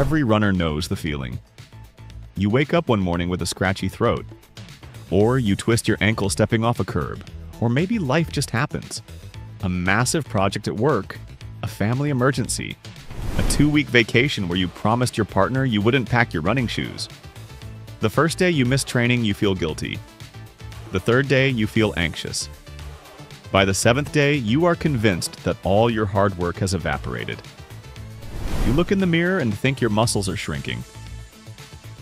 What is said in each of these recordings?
Every runner knows the feeling. You wake up one morning with a scratchy throat, or you twist your ankle stepping off a curb, or maybe life just happens. A massive project at work, a family emergency, a 2-week vacation where you promised your partner you wouldn't pack your running shoes. The first day you miss training, you feel guilty. The third day, you feel anxious. By the 7th day, you are convinced that all your hard work has evaporated. You look in the mirror and think your muscles are shrinking.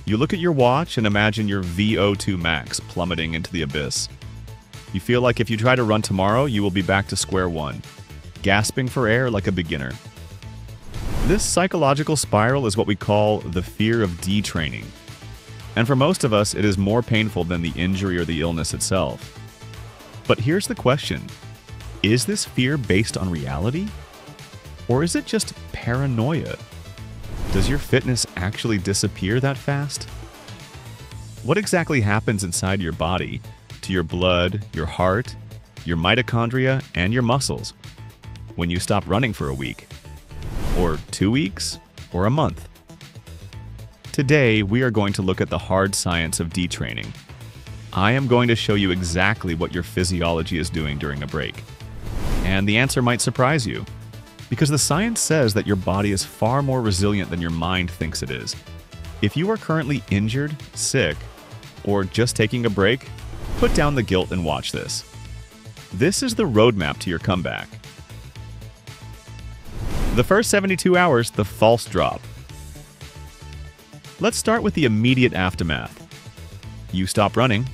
You look at your watch and imagine your VO2 Max plummeting into the abyss. You feel like if you try to run tomorrow, you will be back to square one, gasping for air like a beginner. This psychological spiral is what we call the fear of detraining. And for most of us, it is more painful than the injury or the illness itself. But here's the question. Is this fear based on reality? Or is it just paranoia? Does your fitness actually disappear that fast? What exactly happens inside your body, to your blood, your heart, your mitochondria, and your muscles when you stop running for a week, or 2 weeks, or a month? Today, we are going to look at the hard science of detraining. I am going to show you exactly what your physiology is doing during a break. And the answer might surprise you, because the science says that your body is far more resilient than your mind thinks it is. If you are currently injured, sick, or just taking a break, put down the guilt and watch this. This is the roadmap to your comeback. The first 72 hours, the false drop. Let's start with the immediate aftermath. You stop running,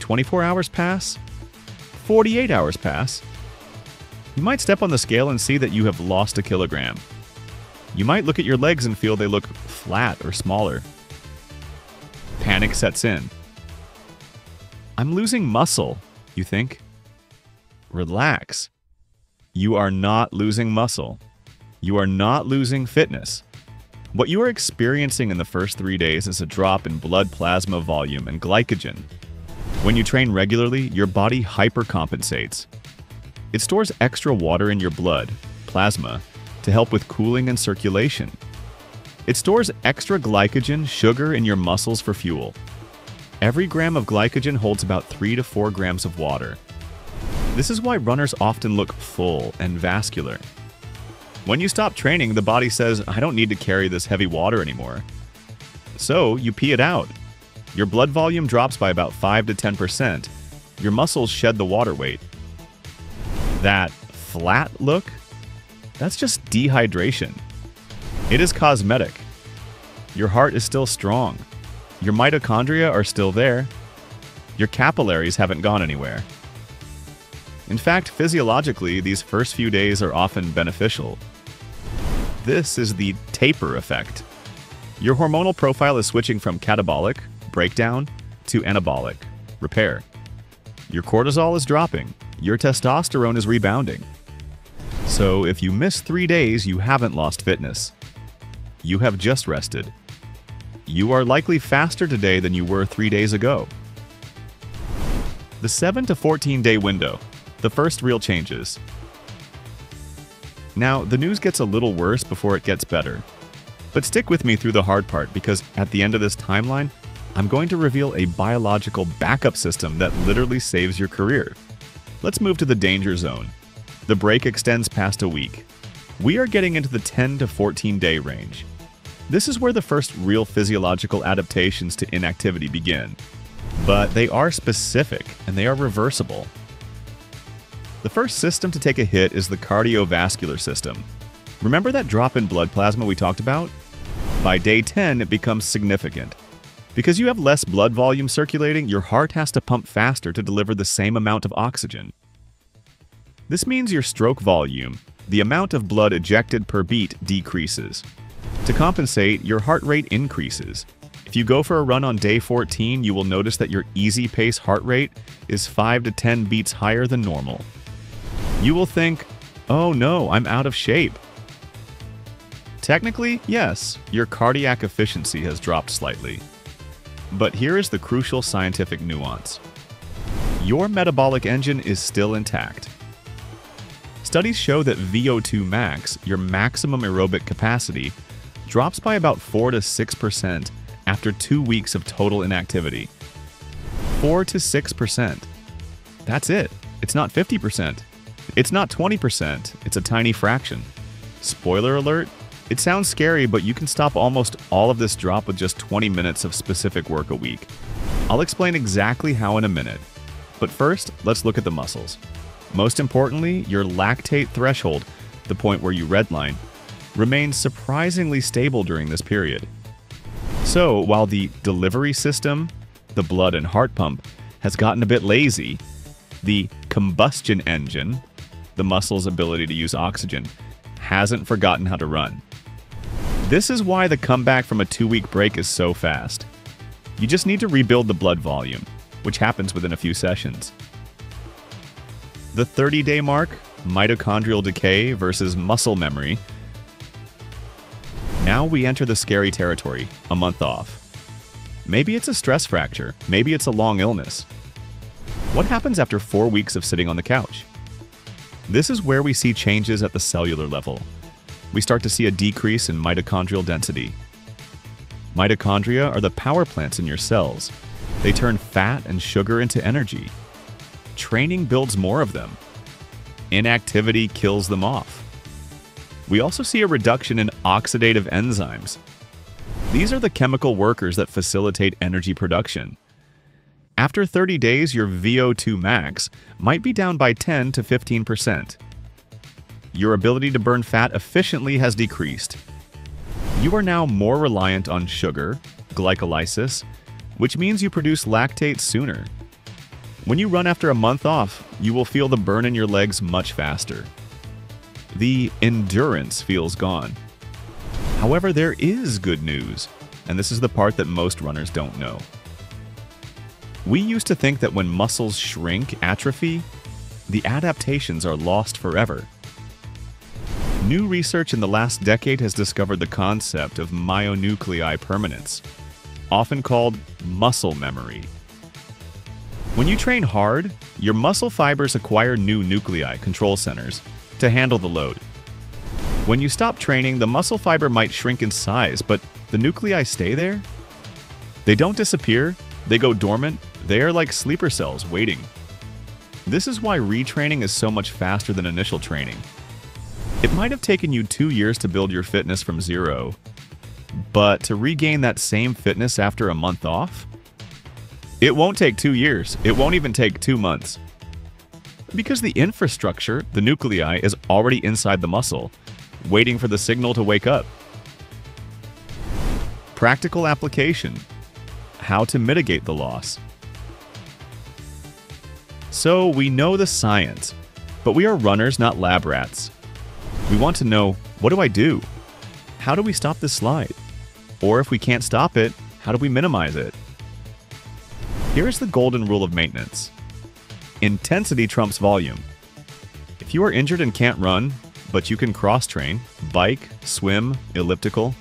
24 hours pass, 48 hours pass. You might step on the scale and see that you have lost a kilogram. You might look at your legs and feel they look flat or smaller. Panic sets in. I'm losing muscle, you think. Relax. You are not losing muscle. You are not losing fitness. What you are experiencing in the first 3 days is a drop in blood plasma volume and glycogen. When you train regularly, your body hypercompensates. It stores extra water in your blood, plasma, to help with cooling and circulation. It stores extra glycogen, sugar, in your muscles for fuel. Every gram of glycogen holds about 3 to 4 grams of water. This is why runners often look full and vascular. When you stop training, the body says, I don't need to carry this heavy water anymore. So you pee it out. Your blood volume drops by about 5 to 10%. Your muscles shed the water weight. That flat look? That's just dehydration. It is cosmetic. Your heart is still strong. Your mitochondria are still there. Your capillaries haven't gone anywhere. In fact, physiologically, these first few days are often beneficial. This is the taper effect. Your hormonal profile is switching from catabolic, breakdown, to anabolic, repair. Your cortisol is dropping. Your testosterone is rebounding. So if you miss 3 days, you haven't lost fitness. You have just rested. You are likely faster today than you were 3 days ago. The 7 to 14 day window, the first real changes. Now, the news gets a little worse before it gets better. But stick with me through the hard part, because at the end of this timeline, I'm going to reveal a biological backup system that literally saves your career. Let's move to the danger zone. The break extends past a week. We are getting into the 10 to 14 day range. This is where the first real physiological adaptations to inactivity begin. But they are specific and they are reversible. The first system to take a hit is the cardiovascular system. Remember that drop in blood plasma we talked about? By day 10, it becomes significant. Because you have less blood volume circulating, your heart has to pump faster to deliver the same amount of oxygen. This means your stroke volume, the amount of blood ejected per beat, decreases. To compensate, your heart rate increases. If you go for a run on day 14, you will notice that your easy pace heart rate is 5 to 10 beats higher than normal. You will think, oh no, I'm out of shape. Technically, yes, your cardiac efficiency has dropped slightly. But here is the crucial scientific nuance. Your metabolic engine is still intact. Studies show that VO2 max, your maximum aerobic capacity, drops by about 4 to 6% after 2 weeks of total inactivity. 4 to 6%. That's it. It's not 50%. It's not 20%. It's a tiny fraction. Spoiler alert, it sounds scary, but you can stop almost all of this drop with just 20 minutes of specific work a week. I'll explain exactly how in a minute. But first, let's look at the muscles. Most importantly, your lactate threshold, the point where you redline, remains surprisingly stable during this period. So, while the delivery system, the blood and heart pump, has gotten a bit lazy, the combustion engine, the muscle's ability to use oxygen, hasn't forgotten how to run. This is why the comeback from a 2-week break is so fast. You just need to rebuild the blood volume, which happens within a few sessions. The 30-day mark, mitochondrial decay versus muscle memory. Now we enter the scary territory, a month off. Maybe it's a stress fracture, maybe it's a long illness. What happens after 4 weeks of sitting on the couch? This is where we see changes at the cellular level. We start to see a decrease in mitochondrial density. Mitochondria are the power plants in your cells. They turn fat and sugar into energy. Training builds more of them. Inactivity kills them off. We also see a reduction in oxidative enzymes. These are the chemical workers that facilitate energy production. After 30 days, your VO2 max might be down by 10 to 15%. Your ability to burn fat efficiently has decreased. You are now more reliant on sugar, glycolysis, which means you produce lactate sooner. When you run after a month off, you will feel the burn in your legs much faster. The endurance feels gone. However, there is good news, and this is the part that most runners don't know. We used to think that when muscles shrink, atrophy, the adaptations are lost forever. New research in the last decade has discovered the concept of myonuclei permanence, often called muscle memory. When you train hard, your muscle fibers acquire new nuclei, control centers, to handle the load. When you stop training, the muscle fiber might shrink in size, but the nuclei stay there. They don't disappear. They go dormant. They are like sleeper cells waiting. This is why retraining is so much faster than initial training. It might have taken you 2 years to build your fitness from zero, but to regain that same fitness after a month off? It won't take 2 years. It won't even take 2 months. Because the infrastructure, the nuclei, is already inside the muscle, waiting for the signal to wake up. Practical application. How to mitigate the loss. So we know the science, but we are runners, not lab rats. We want to know, what do I do? How do we stop this slide? Or if we can't stop it, how do we minimize it? Here is the golden rule of maintenance. Intensity trumps volume. If you are injured and can't run, but you can cross-train, bike, swim, elliptical,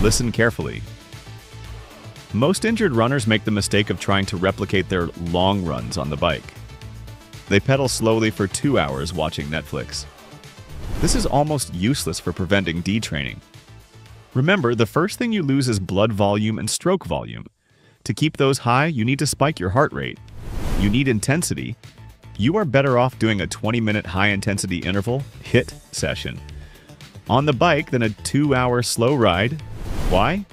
listen carefully. Most injured runners make the mistake of trying to replicate their long runs on the bike. They pedal slowly for 2 hours watching Netflix. This is almost useless for preventing detraining. Remember, the first thing you lose is blood volume and stroke volume. To keep those high, you need to spike your heart rate. You need intensity. You are better off doing a 20-minute high-intensity interval HIIT session on the bike than a 2-hour slow ride. Why?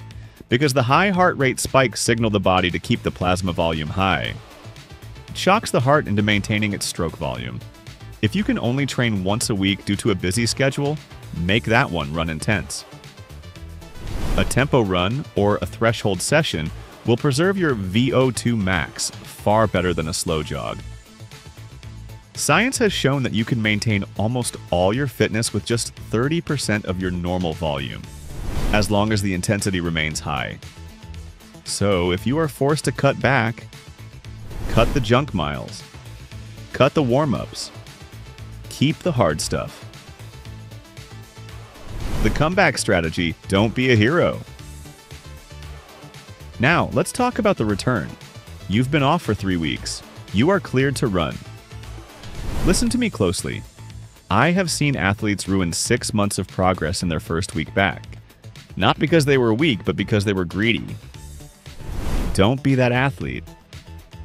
Because the high heart rate spikes signal the body to keep the plasma volume high. It shocks the heart into maintaining its stroke volume. If you can only train once a week due to a busy schedule, make that one run intense. A tempo run or a threshold session will preserve your VO2 max far better than a slow jog. Science has shown that you can maintain almost all your fitness with just 30% of your normal volume, as long as the intensity remains high. So if you are forced to cut back, cut the junk miles, cut the warm-ups, keep the hard stuff. The comeback strategy, don't be a hero. Now, let's talk about the return. You've been off for 3 weeks. You are cleared to run. Listen to me closely. I have seen athletes ruin 6 months of progress in their first week back. Not because they were weak, but because they were greedy. Don't be that athlete.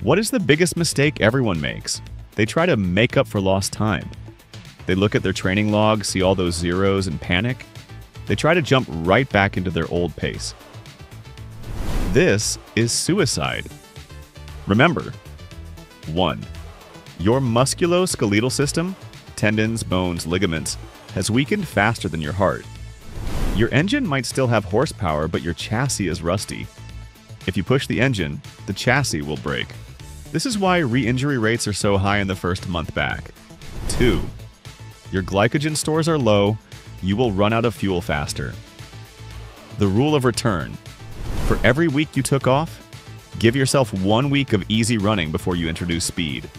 What is the biggest mistake everyone makes? They try to make up for lost time. They look at their training log, see all those zeros, and panic. They try to jump right back into their old pace. This is suicide. Remember, 1. Your musculoskeletal system, tendons, bones, ligaments, has weakened faster than your heart. Your engine might still have horsepower, but your chassis is rusty. If you push the engine, the chassis will break. This is why re-injury rates are so high in the first month back. 2. Your glycogen stores are low. You will run out of fuel faster. The rule of return. For every week you took off, give yourself 1 week of easy running before you introduce speed.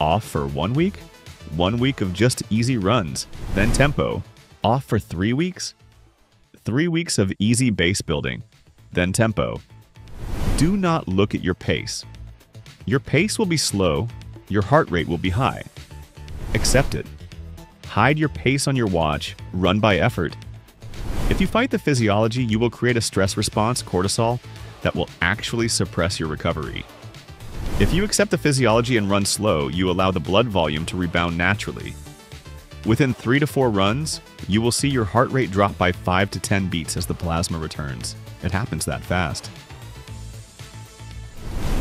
Off for 1 week? 1 week of just easy runs, then tempo. Off for 3 weeks? 3 weeks of easy base building, then tempo. Do not look at your pace. Your pace will be slow, your heart rate will be high. Accept it. Hide your pace on your watch, run by effort. If you fight the physiology, you will create a stress response, cortisol, that will actually suppress your recovery. If you accept the physiology and run slow, you allow the blood volume to rebound naturally. Within 3 to 4 runs, you will see your heart rate drop by 5 to 10 beats as the plasma returns. It happens that fast.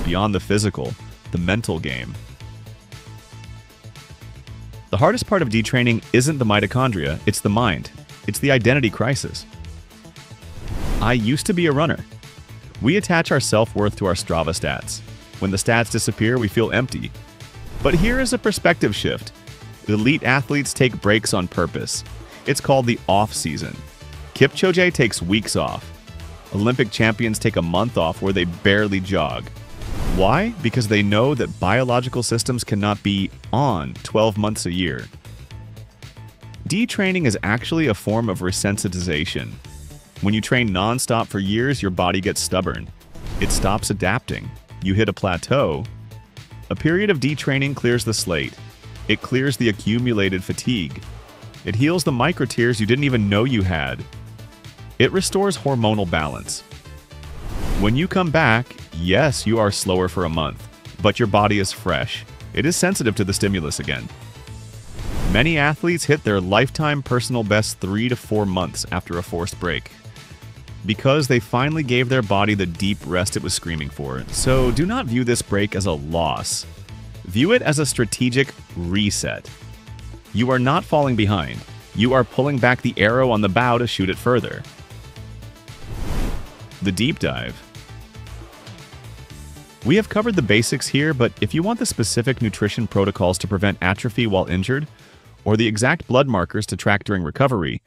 Beyond the physical, the mental game. The hardest part of detraining isn't the mitochondria, it's the mind. It's the identity crisis. I used to be a runner. We attach our self-worth to our Strava stats. When the stats disappear, we feel empty. But here is a perspective shift. Elite athletes take breaks on purpose. It's called the off-season. Kipchoge takes weeks off. Olympic champions take a month off where they barely jog. Why? Because they know that biological systems cannot be on 12 months a year. Detraining is actually a form of resensitization. When you train non-stop for years, your body gets stubborn. It stops adapting. You hit a plateau. A period of detraining clears the slate. It clears the accumulated fatigue. It heals the micro-tears you didn't even know you had. It restores hormonal balance. When you come back, yes, you are slower for a month, but your body is fresh. It is sensitive to the stimulus again. Many athletes hit their lifetime personal best 3 to 4 months after a forced break, because they finally gave their body the deep rest it was screaming for. So do not view this break as a loss. View it as a strategic reset. You are not falling behind. You are pulling back the arrow on the bow to shoot it further. The deep dive. We have covered the basics here, but if you want the specific nutrition protocols to prevent atrophy while injured, or the exact blood markers to track during recovery,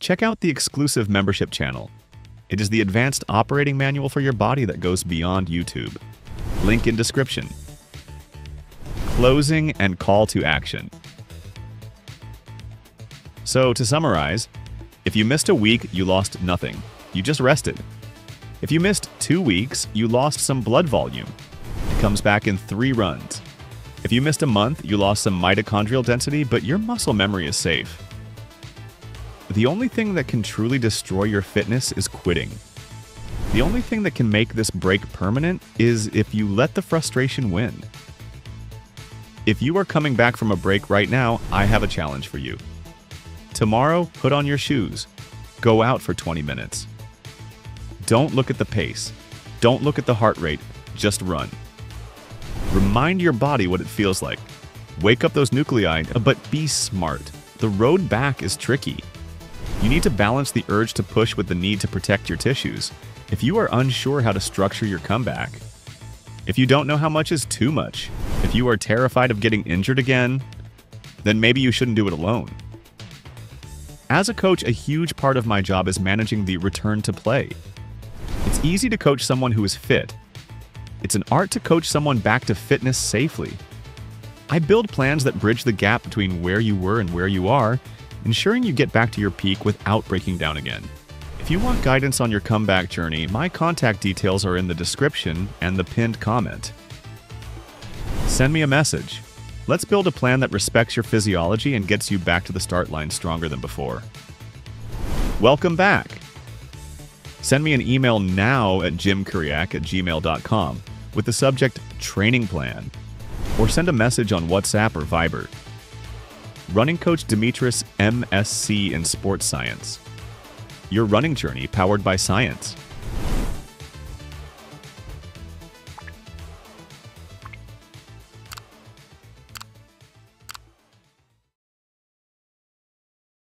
check out the exclusive membership channel. It is the advanced operating manual for your body that goes beyond YouTube. Link in description. Closing and call to action. So to summarize, if you missed a week, you lost nothing. You just rested. If you missed 2 weeks, you lost some blood volume. It comes back in 3 runs. If you missed a month, you lost some mitochondrial density, but your muscle memory is safe. The only thing that can truly destroy your fitness is quitting. The only thing that can make this break permanent is if you let the frustration win. If you are coming back from a break right now, I have a challenge for you. Tomorrow, put on your shoes. Go out for 20 minutes. Don't look at the pace. Don't look at the heart rate. Just run. Remind your body what it feels like. Wake up those nuclei, but be smart. The road back is tricky. You need to balance the urge to push with the need to protect your tissues. If you are unsure how to structure your comeback, if you don't know how much is too much, if you are terrified of getting injured again, then maybe you shouldn't do it alone. As a coach, a huge part of my job is managing the return to play. It's easy to coach someone who is fit. It's an art to coach someone back to fitness safely. I build plans that bridge the gap between where you were and where you are, ensuring you get back to your peak without breaking down again. If you want guidance on your comeback journey, my contact details are in the description and the pinned comment. Send me a message. Let's build a plan that respects your physiology and gets you back to the start line stronger than before. Welcome back! Send me an email now at jimkuriak@gmail.com with the subject Training Plan, or send a message on WhatsApp or Viber. Running Coach Demetris, MSc in Sports Science. Your running journey powered by science.